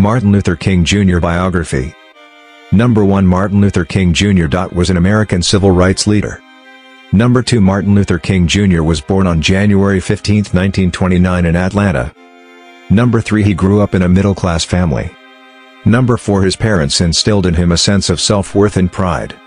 Martin Luther King Jr. Biography. Number 1. Martin Luther King Jr. was an American civil rights leader. Number 2. Martin Luther King Jr. was born on January 15, 1929 in Atlanta. Number 3. He grew up in a middle-class family. Number 4. His parents instilled in him a sense of self-worth and pride.